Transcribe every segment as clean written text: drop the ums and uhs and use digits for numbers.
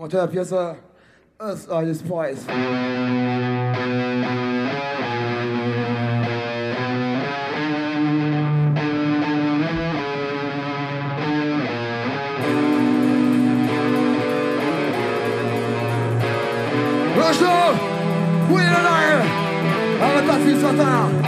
Vamos ter a peça Us Are The Spice. Rostou, we are alive. I'm not feeling so down.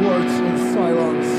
Words in silence.